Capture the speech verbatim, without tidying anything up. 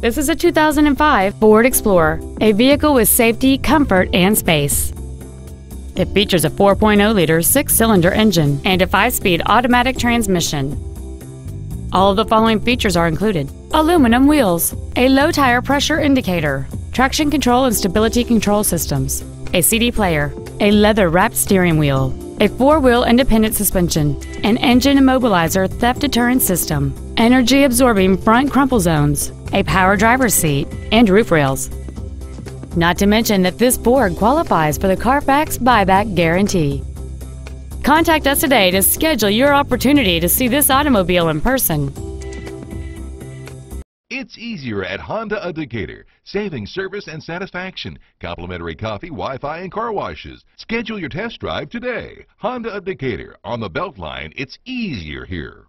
This is a two thousand five Ford Explorer, a vehicle with safety, comfort, and space. It features a four point oh liter six-cylinder engine and a five-speed automatic transmission. All of the following features are included: aluminum wheels, a low tire pressure indicator, traction control and stability control systems, a C D player, a leather-wrapped steering wheel, a four-wheel independent suspension, an engine immobilizer theft deterrent system, energy-absorbing front crumple zones, a power driver's seat, and roof rails. Not to mention that this Ford qualifies for the Carfax buyback guarantee. Contact us today to schedule your opportunity to see this automobile in person. It's easier at Honda of Decatur. Saving service and satisfaction. Complimentary coffee, Wi-Fi, and car washes. Schedule your test drive today. Honda of Decatur. On the Beltline, it's easier here.